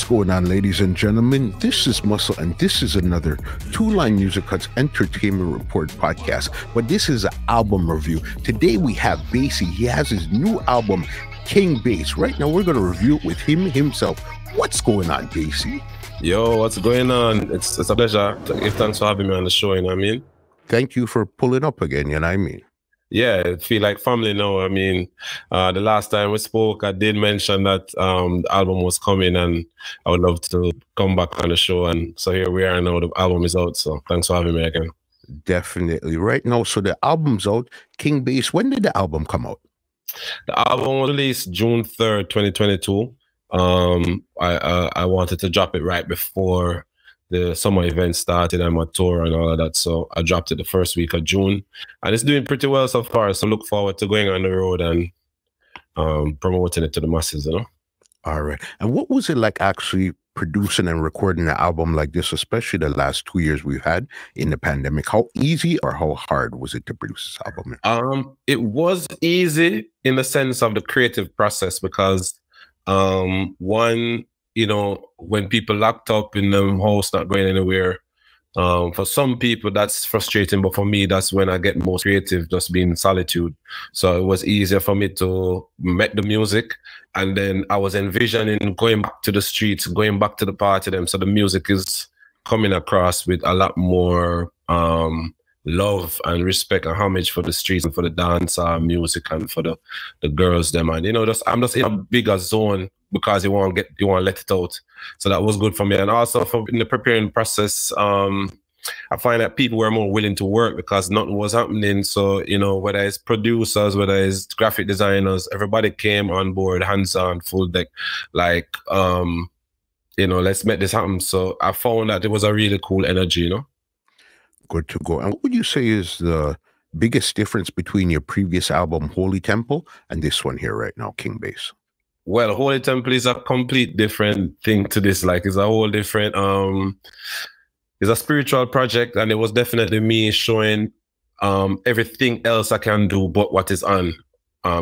What's going on, ladies and gentlemen? This is Muscle, and this is another Two Line Music Cuts Entertainment Report podcast, but this is an album review. Today we have Bay-C. He has his new album, King Bass. Right now we're going to review it with himself. What's going on, Bay-C? Yo, what's going on? It's a pleasure. Thanks for having me on the show, you know what I mean? Thank you for pulling up again, you know what I mean? Yeah, I feel like family now. I mean, the last time we spoke, I did mention that the album was coming and I would love to come back on the show. And so here we are now, the album is out. So thanks for having me again. Definitely. Right now, so the album's out, King Bass. When did the album come out? The album was released June 3rd, 2022. I wanted to drop it right before the summer event started and my tour and all of that. So I dropped it the first week of June. And it's doing pretty well so far. So look forward to going on the road and promoting it to the masses, you know? All right. And what was it like actually producing and recording an album like this, especially the last 2 years we've had in the pandemic? How easy or how hard was it to produce this album? It was easy in the sense of the creative process because one, you know, when people locked up in the house, not going anywhere, for some people that's frustrating, but for me, that's when I get most creative, just being in solitude. So it was easier for me to make the music. And then I was envisioning going back to the streets, going back to the party them. So the music is coming across with a lot more love and respect and homage for the streets and for the dancer music and for the girls them. And, you know, I'm just in a bigger zone, because you want to let it out. So that was good for me. And also in the preparing process, I find that people were more willing to work because nothing was happening. So, you know, whether it's producers, whether it's graphic designers, everybody came on board, hands on, full deck, like, you know, let's make this happen. So I found that it was a really cool energy, you know? Good to go. And what would you say is the biggest difference between your previous album, Holy Temple, and this one here right now, King Bass? Well, Holy Temple is a complete different thing to this. Like, it's a whole different, it's a spiritual project, and it was definitely me showing everything else I can do but what is on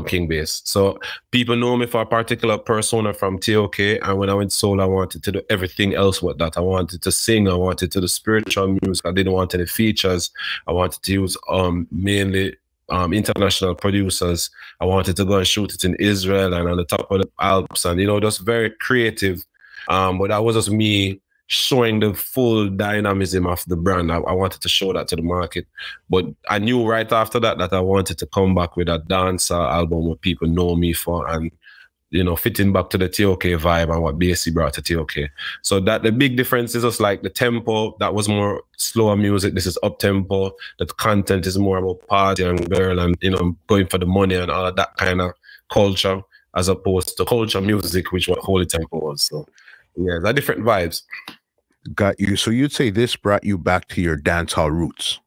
King Bass. So people know me for a particular persona from TOK, and when I went solo, I wanted to do everything else with that. I wanted to sing, I wanted to do spiritual music, I didn't want any features, I wanted to use mainly international producers. I wanted to go and shoot it in Israel and on the top of the Alps, and, you know, just very creative. But that was just me showing the full dynamism of the brand. I wanted to show that to the market. But I knew right after that that I wanted to come back with a dancer album where people know me for, and, you know, fitting back to the TOK vibe and what Bay-C brought to TOK. So that the big difference is just like the tempo, that was more slower music. This is up-tempo. The content is more about party and girl and, you know, going for the money and all of that kind of culture, as opposed to culture music, which what Holy Temple was. So yeah, they're different vibes. Got you. So you'd say this brought you back to your dancehall roots?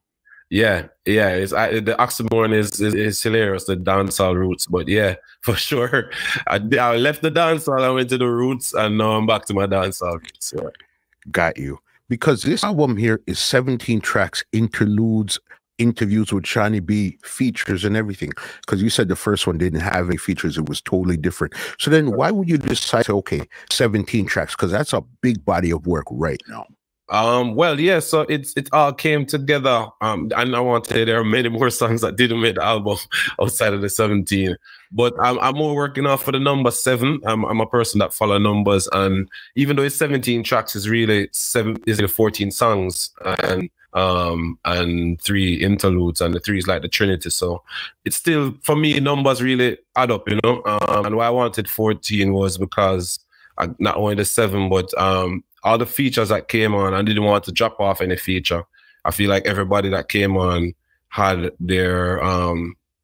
Yeah, yeah. The oxymoron is hilarious, the dancehall roots. But yeah, for sure, I left the dancehall, I went to the roots, and now I'm back to my dancehall roots. Yeah. Got you. Because this album here is 17 tracks, interludes, interviews with Shani B, features and everything. Because you said the first one didn't have any features, it was totally different. So then why would you decide, okay, 17 tracks? Because that's a big body of work right now. Well, yeah, so it all came together. And I want to say there are many more songs that didn't make the album outside of the 17. But I'm more working off for the number 7. I'm a person that follow numbers, and even though it's 17 tracks, it's really 14 songs and 3 interludes, and the 3 is like the Trinity. So it's still, for me, numbers really add up, you know. And why I wanted 14 was because not only the 7, but all the features that came on, I didn't want to drop off any feature. I feel like everybody that came on had their,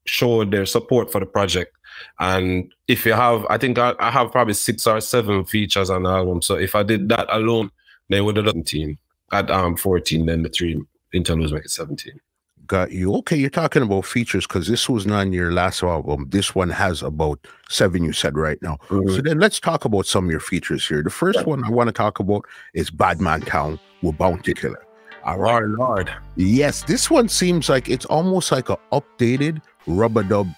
showed their support for the project. And if you have, I think I have probably 6 or 7 features on the album. So if I did that alone, they would have done 17. At 14, then the 3 interludes make it 17. Got you. Okay, you're talking about features, because this was not in your last album. This one has about 7, you said right now. Mm-hmm. So then let's talk about some of your features here. The first one I want to talk about is Badman Town with Bounty Killer. All right. Lord. Yes, this one seems like it's almost like an updated rubber dub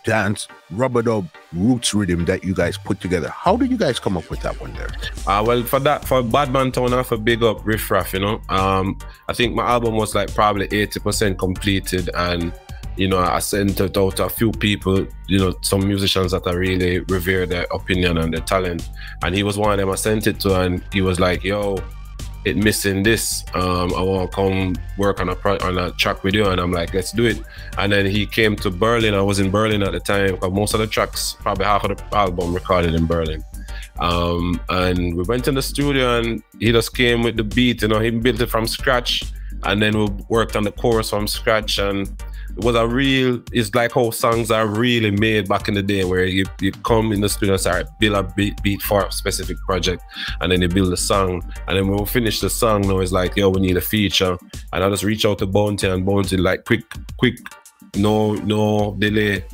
roots rhythm that you guys put together. How did you guys come up with that one there? Well, for Badman Town, I have a big up Riff Raff, you know. I think my album was like probably 80% completed, and you know, I sent it out to a few people, you know, some musicians that I really revere their opinion and their talent. And he was one of them I sent it to, and he was like, yo, it missing this. I want to come work on a track with you. And I'm like, let's do it. And then he came to Berlin. I was in Berlin at the time, because most of the tracks, probably half of the album, recorded in Berlin. And we went in the studio, and he just came with the beat, you know, he built it from scratch. And then we worked on the chorus from scratch, and it was a real, it's like how songs are really made back in the day, where you come in the studio and start, build a beat for a specific project, and then you build a song. And then when we finish the song, now it's like, yo, we need a feature. And I just reach out to Bounty, and Bounty like quick, no delay.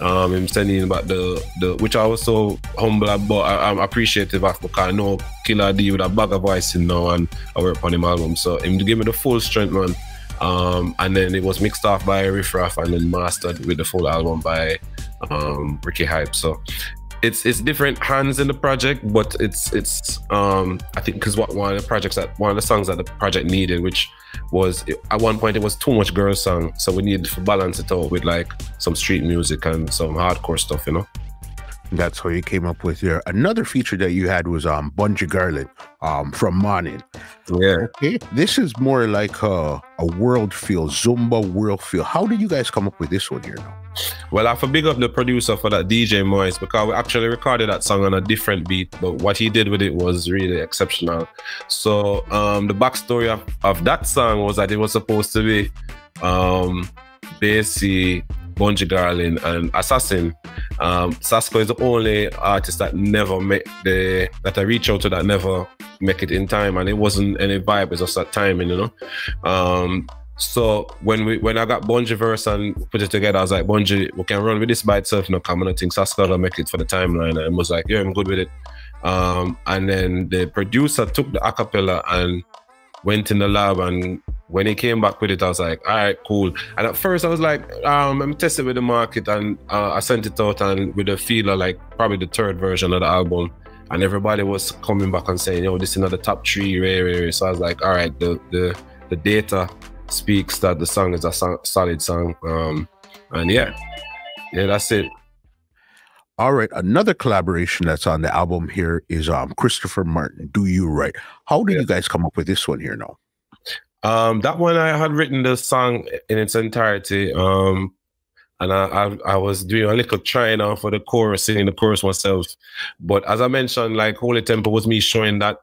Him sending about the which I was so humble about, I'm appreciative of, because I know Killer D with a bag of voice in now, and I work on him album. So him gave me the full strength, man. And then it was mixed off by Riff Raff, and then mastered with the full album by Ricky Hype. So it's different hands in the project, but it's I think because one of the songs that the project needed, which was at one point it was too much girl song, so we needed to balance it out with like some street music and some hardcore stuff, you know. That's how you came up with your another feature that you had was Bunji Garlin from Morning. Yeah. Okay. This is more like a world feel, Zumba world feel. How did you guys come up with this one here now? Well, I have to big up the producer for that, DJ Moiz, because we actually recorded that song on a different beat, but what he did with it was really exceptional. So the backstory of that song was that it was supposed to be Bay-C, Bunji Garlin, and Assassin. Sasco is the only artist that never make the that I reach out to that never make it in time, and it wasn't any vibe, it's just that timing, you know. So when I got Bunji verse and put it together, I was like, Bunji, we can run with this by itself, no come, and I think Sasco will make it for the timeline, and was like, yeah, I'm good with it. And then the producer took the acapella and went in the lab, and when he came back with it, I was like, all right, cool. And at first I was like, I'm testing with the market, and I sent it out, and with a feeler, like probably the third version of the album, and everybody was coming back and saying, yo, this is another top three, rare. So I was like, all right, the data speaks that the song is a solid song. And yeah, that's it. All right, another collaboration that's on the album here is Christopher Martin, Do You Right. How did you guys come up with this one here now? That one, I had written the song in its entirety, and I was doing a little trying out for the chorus, singing the chorus myself. But as I mentioned, like Holy Temple was me showing that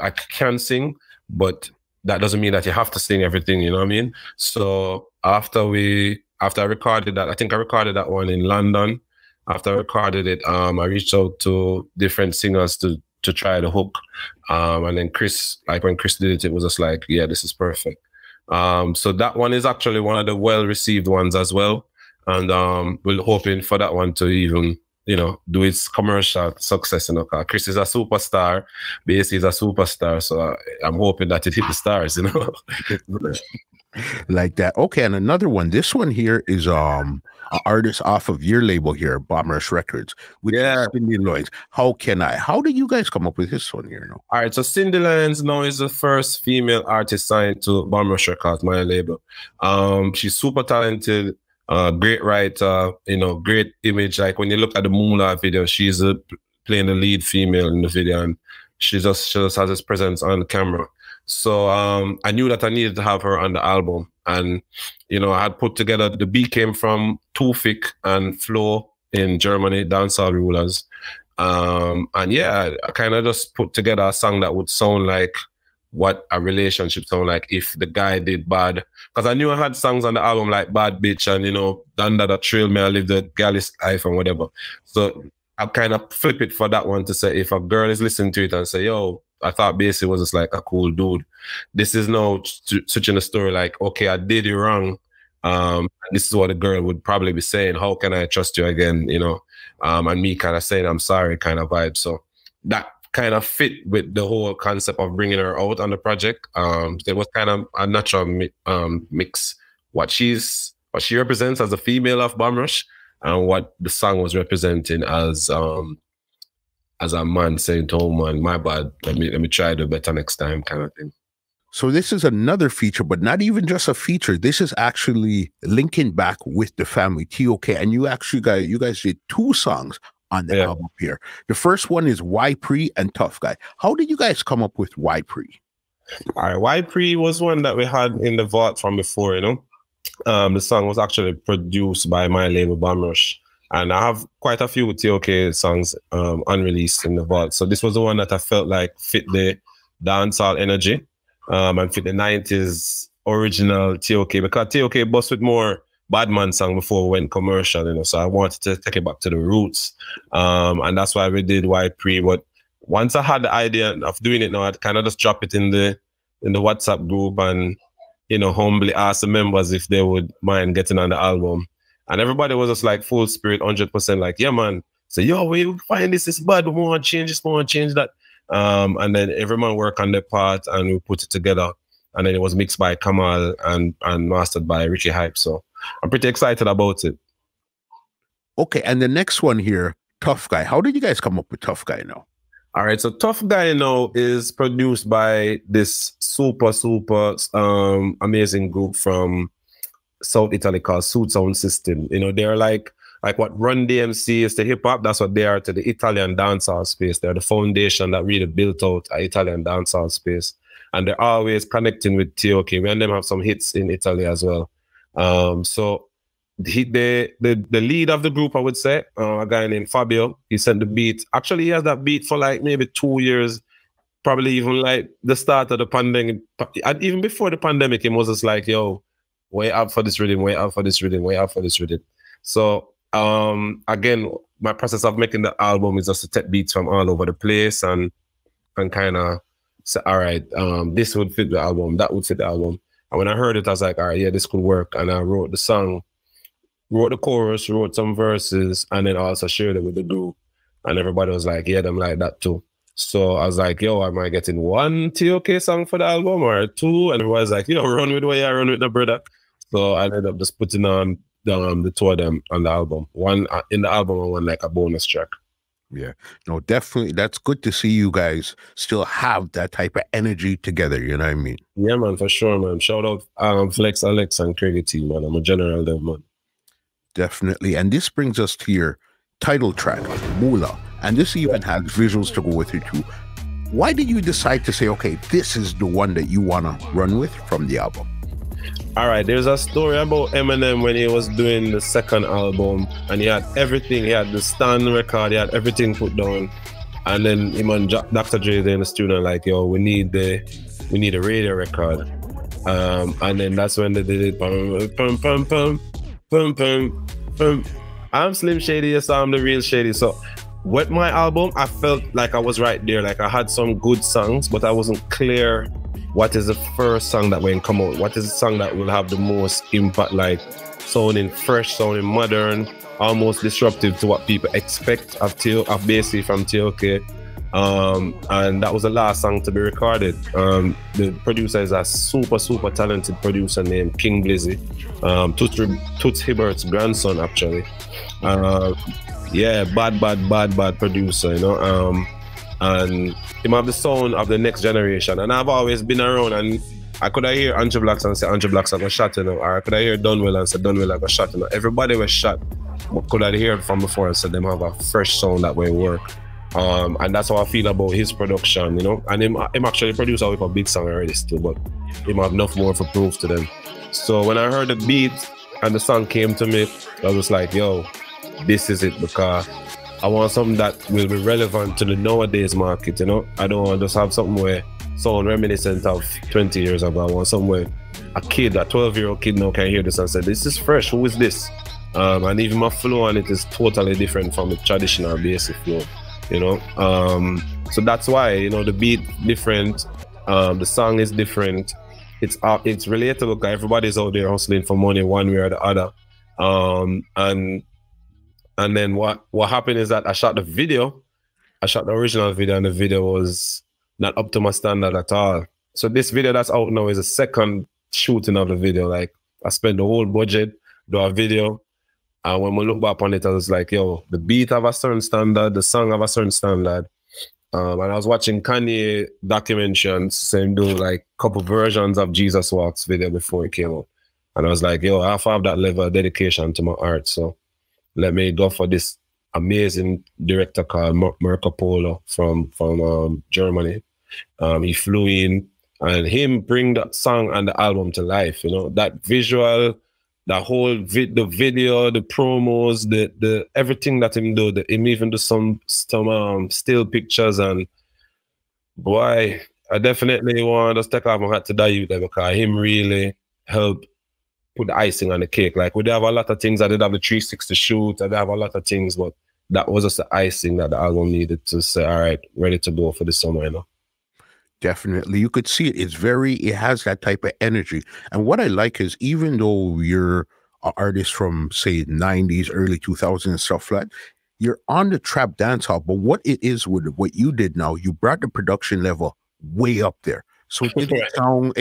I can sing, but that doesn't mean that you have to sing everything, you know what I mean? So after I recorded that, I think I recorded that one in London. After I recorded it, I reached out to different singers to try the hook. And then Chris, like when Chris did it, it was just like, yeah, this is perfect. So that one is actually one of the well-received ones as well. And we're hoping for that one to even, you know, do its commercial success. You know, Chris is a superstar, Bay-C is a superstar. So I'm hoping that it hit the stars, you know. Like that. Okay, and another one. This one here is an artist off of your label here, Bombers Records, with Cyndi Lionz. How Can I? How did you guys come up with this one here now? All right, so Cyndi Lionz now is the first female artist signed to Bombers Records, my label. She's super talented, great writer, you know, great image. Like when you look at the Mula video, she's playing the lead female in the video, and she just has this presence on the camera. So I knew that I needed to have her on the album. And, you know, I had put together, the beat came from 2Fik and Flo in Germany, Dancehall Rulerz. And yeah, I kind of just put together a song that would sound like what a relationship sound like if the guy did bad. Because I knew I had songs on the album like Bad Bitch and, you know, Done That I Trail Me, I Live the Galley's Life and whatever. So I kind of flip it for that one to say, if a girl is listening to it and say, yo, I thought Bay-C was just like a cool dude, this is now switching the story like, okay, I did you wrong. This is what a girl would probably be saying. How can I trust you again? You know, and me kind of saying, I'm sorry kind of vibe. So that kind of fit with the whole concept of bringing her out on the project. It was kind of a natural mix. What she represents as a female of Bomb Rush and what the song was representing as a man saying to a man, my bad, let me try to do better next time, kind of thing. So this is another feature, but not even just a feature. This is actually linking back with the family, TOK. And you actually got, you guys did two songs on the album here. The first one is Why Pre and Tough Guy. How did you guys come up with Why Pre? All right, Why Pre was one that we had in the vault from before, you know. The song was actually produced by my label, Bomb Rush. And I have quite a few TOK songs unreleased in the vault. So this was the one that I felt like fit the dancehall energy. And for the 90s original TOK, because TOK bust with more badman song before we went commercial, you know, so I wanted to take it back to the roots. And that's why we did Why Pre. But once I had the idea of doing it now, I'd kind of just drop it in the WhatsApp group and, you know, humbly ask the members if they would mind getting on the album. And everybody was just like full spirit, 100%, like, yeah, man. So, yo, we find this is bad, we want to change this, we want to change that. And then everyone worked on their part and we put it together. And then it was mixed by Kamal and mastered by Ricky Hype. So I'm pretty excited about it. Okay, and the next one here, Tough Guy. How did you guys come up with Tough Guy now? All right, so Tough Guy now is produced by this super, super amazing group from South Italy called Suit's Own System. You know, they're like what Run DMC is to hip-hop, that's what they are to the Italian dancehall space. They're the foundation that really built out an Italian dancehall space. And they're always connecting with TOK. We and them have some hits in Italy as well. So the lead of the group, I would say, a guy named Fabio, he sent the beat. Actually, he has that beat for like maybe 2 years, probably even like the start of the pandemic. And even before the pandemic, it was just like, yo, way up for this rhythm, way up for this rhythm, way up for this rhythm. So again, my process of making the album is just to take beats from all over the place and kind of say, all right, this would fit the album, that would fit the album. And when I heard it, I was like, all right, yeah, this could work. And I wrote the song, wrote the chorus, wrote some verses, and then also shared it with the group. And everybody was like, yeah, them like that too. So I was like, yo, am I getting one TOK song for the album or two? And everybody's like, yo, run with the way I run with the brother. So I ended up just putting on the two of them on the album, one in the album and one like a bonus track. Yeah, no, definitely. That's good to see you guys still have that type of energy together. You know what I mean? Yeah, man, for sure, man. Shout out Flex, Alex, and Craigie Team, man. I'm a general there, man. Definitely. And this brings us to your title track, Mula. And this even has visuals to go with it too. Why did you decide to say, okay, this is the one that you want to run with from the album? All right, there's a story about Eminem when he was doing the second album and he had everything. He had the stand record, he had everything put down. And then him and Dr. Dre in the studio like, yo, we need a radio record. And then that's when they did it. Pum, pum, pum, pum, pum, pum. I'm Slim Shady, yes, I'm the real Shady. So with my album, I felt like I was right there. Like I had some good songs, but I wasn't clear what is the first song that will come out? What is the song that will have the most impact, like sounding fresh, sounding modern, almost disruptive to what people expect of Bay-C from TOK. And that was the last song to be recorded. The producer is a super, super talented producer named King Blizzy, Toots Hibbert's grandson, actually. Yeah, bad producer, you know. And him have the sound of the next generation. And I've always been around and I could hear Andrew Blackson and say, Andrew Blackson got shot, you know, or I could hear Dunwell and say, Dunwell got shot, you know. Everybody was shot. But could I hear it from before and said, them have a fresh sound that way work. And that's how I feel about his production, you know. And him actually produced with a big song already still, but him have enough more for proof to them. So when I heard the beat and the song came to me, I was like, yo, this is it, because I want something that will be relevant to the nowadays market, you know? I don't want to just have something where someone reminiscent of 20 years ago. I want somewhere a kid, a 12-year-old kid now can hear this and say, this is fresh, who is this? And even my flow on it is totally different from the traditional basic flow, you know? So that's why, you know, the beat different, the song is different. It's relatable because everybody's out there hustling for money one way or the other. And then what happened is that I shot the video. I shot the original video and the video was not up to my standard at all. So this video that's out now is a second shooting of the video. Like I spent the whole budget, do a video, And when we look back on it, I was like, yo, the beat have a certain standard, the song have a certain standard. And I was watching Kanye documentations, same dude, like a couple versions of Jesus Walks video before it came out. And I was like, yo, I have to have that level of dedication to my art. So let me go for this amazing director called Marco Polo from Germany. He flew in, and him bring that song and the album to life. You know, that visual, the whole the video, the promos, the everything that him do. That him even do some still pictures, and boy, I definitely want to take off my hat to that youth there, because him really help put the icing on the cake. Like, we did have a lot of things. I did have the 360 shoot. I did have a lot of things, but that was just the icing that the album needed to say, all right, ready to go for the summer, you know. Definitely. You could see it. It's very, it has that type of energy. And what I like is, even though you're an artist from, say, 90s, early 2000s and stuff like that, you're on the trap dance hall. But what it is with what you did now, you brought the production level way up there. So it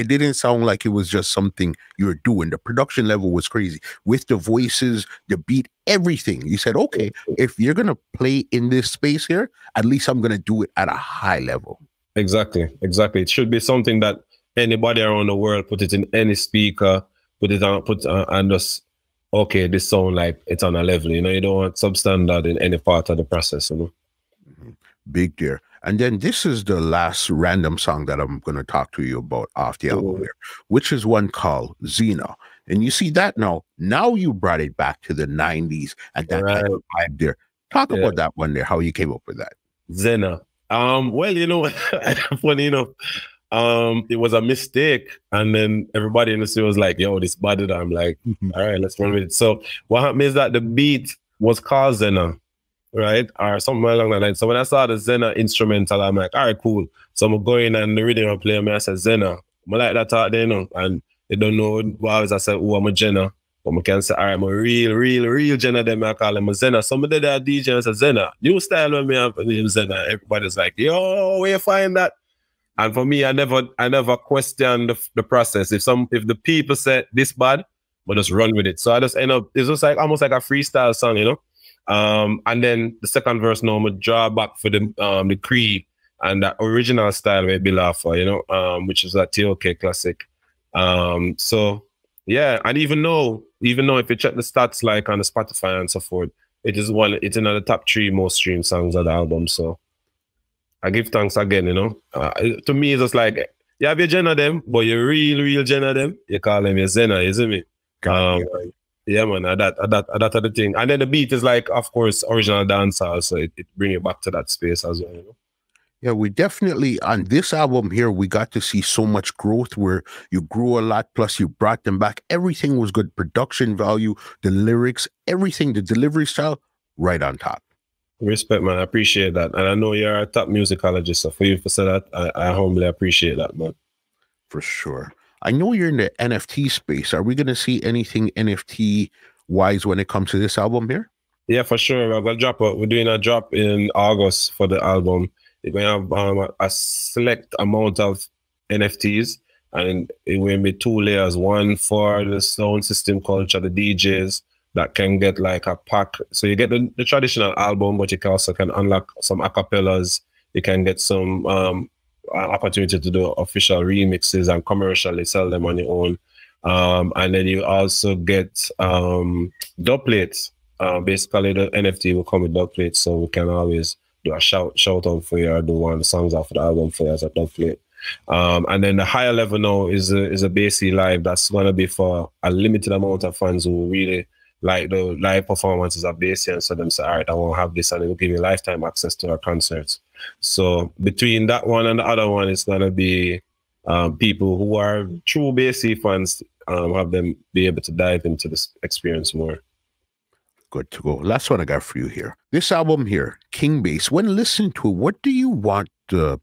didn't, sound like it was just something you were doing. The production level was crazy. With the voices, the beat, everything. You said, okay, if you're going to play in this space here, at least I'm going to do it at a high level. Exactly, exactly. It should be something that anybody around the world put it in any speaker, put it on, put and just, okay, this sound like it's on a level. You know, you don't want substandard in any part of the process, you know. Mm-hmm. Big deal. And then this is the last random song that I'm going to talk to you about off the album here, which is one called Xena. And you see that now. Now you brought it back to the 90s and that type of vibe there. Talk about that one there, how you came up with that. Xena. Well, you know, funny enough, it was a mistake. And then everybody in the studio was like, yo, this bothered. I'm like, all right, let's run with it. So what happened is that the beat was called Xena, right? Or something along that line. So when I saw the Xena instrumental, I'm like, all right, cool. So I'm going and the rhythm I play, I said, Xena. I like that out there, you know. And they don't know why I said, oh, I'm a Jenna. But I can say, all right, I'm a real Jenna, then I call him a Xena. Somebody that DJ and said, Xena, new style when me have the name Xena. Everybody's like, yo, where you find that? And for me, I never question the process. If the people said this bad, but just run with it. So I just end up, it's just like almost like a freestyle song, you know. And then the second verse, now I'm going to draw back for the Creed and that original style where be laugh for, you know, which is that TOK classic. So, yeah, and even though if you check the stats like on the Spotify and so forth, it's another top 3 most streamed songs of the album. So I give thanks again, you know. To me, it's just like, you have your Jenna them, but your real Jenna them, you call them your Xena, isn't it? Yeah, man, that other thing. And then the beat is like, of course, original dancehall, so it brings you back to that space as well, you know? Yeah, we definitely, on this album here, we got to see so much growth where you grew a lot, plus you brought them back. Everything was good. Production value, the lyrics, everything, the delivery style, right on top. Respect, man. I appreciate that. And I know you're a top musicologist, so for you to say that, I humbly appreciate that, man. For sure. I know you're in the NFT space. Are we going to see anything NFT-wise when it comes to this album here? Yeah, for sure. We're going to drop. We're doing a drop in August for the album. We're going to have a select amount of NFTs, and it will be 2 layers. One for the sound system culture, the DJs that can get like a pack. So you get the traditional album, but you can also unlock some acapellas. You can get some... opportunity to do official remixes and commercially sell them on your own, and then you also get dub plates. Basically, the NFT will come with dub plates, so we can always do a shout out for you or do one of the songs after the album for you as a dub plate. And then the higher level now is a Bay-C live. That's gonna be for a limited amount of fans who really like the live performances of Bay-C, and so them say, all right, I won't have this, and it will give you lifetime access to our concerts. So between that one and the other one, it's going to be people who are true Bay-C fans, have them be able to dive into this experience more. Good to go. Last one I got for you here. This album here, King Bass, when listened to it, what do you want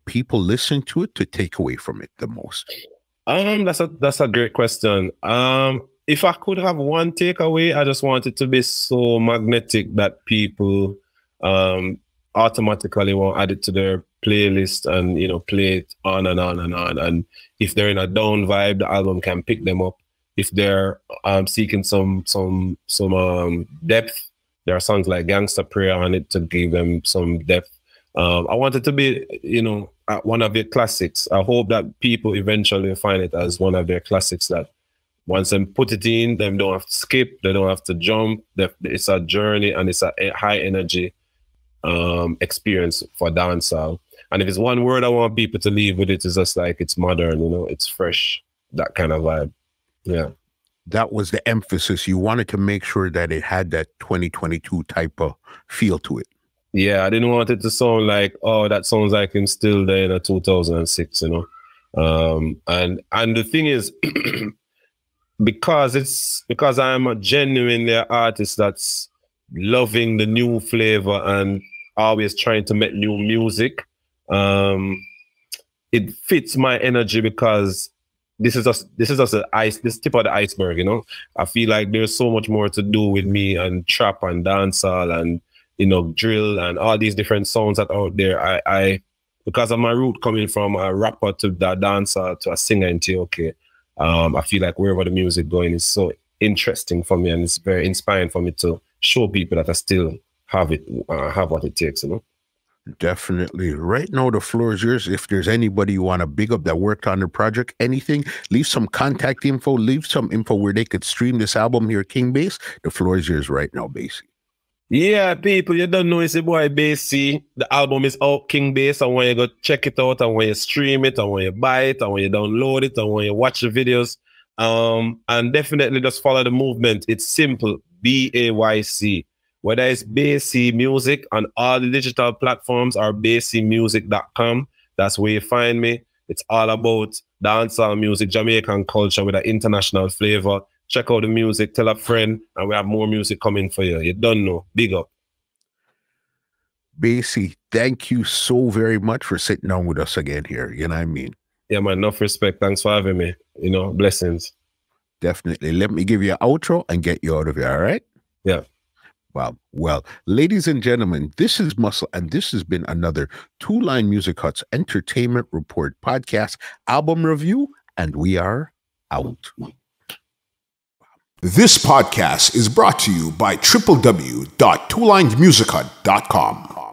people listen to it to take away from it the most? That's a great question. If I could have one takeaway, I just want it to be so magnetic that people... automatically want to add it to their playlist and, you know, play it on and on and on. And if they're in a down vibe, the album can pick them up. if they're seeking some depth, there are songs like Gangsta Prayer on it to give them some depth. I want it to be, you know, one of their classics. I hope that people eventually find it as one of their classics, that once they put it in, they don't have to skip, they don't have to jump. It's a journey and it's a high energy experience for dancehall. And if it's one word I want people to leave with, it's just like it's modern, you know, it's fresh, that kind of vibe. Yeah. That was the emphasis. You wanted to make sure that it had that 2022 type of feel to it. Yeah, I didn't want it to sound like, oh, that sounds like I'm still there in 2006, you know. And the thing is, because I'm a genuinely artist that's loving the new flavor and always trying to make new music, it fits my energy, because this is just this tip of the iceberg, you know. I feel like there's so much more to do with me and trap and dancehall and, you know, drill and all these different sounds that are out there. I because of my root coming from a rapper to the dancer to a singer in TOK, I feel like wherever the music going is so interesting for me, and it's very inspiring for me to show people that I still have it, have what it takes, you know. Definitely. Right now, the floor is yours. If there's anybody you want to big up that worked on the project, anything, leave some contact info, leave some info where they could stream this album here, King Bass. The floor is yours right now, Bay-C. Yeah, people, you don't know, it's the boy Bay-C. The album is out, King Bass. I want you to go check it out. I want you to stream it. I want you to buy it. I want you to download it. I want you to watch the videos. And definitely just follow the movement. It's simple. B-A-Y-C. Whether it's Bay-C Music on all the digital platforms or baycmusic.com, that's where you find me. It's all about dancehall music, Jamaican culture with an international flavor. Check out the music, tell a friend, and we have more music coming for you. You don't know. Big up. Bay-C, thank you so very much for sitting down with us again here. You know what I mean? Yeah, man, enough respect. Thanks for having me. You know, blessings. Definitely. Let me give you an outro and get you out of here, all right? Yeah. Wow. Well, ladies and gentlemen, this is Muscle, and this has been another Two Line Music Cuts Entertainment Report podcast album review, and we are out. This podcast is brought to you by www.twolinedmusichut.com.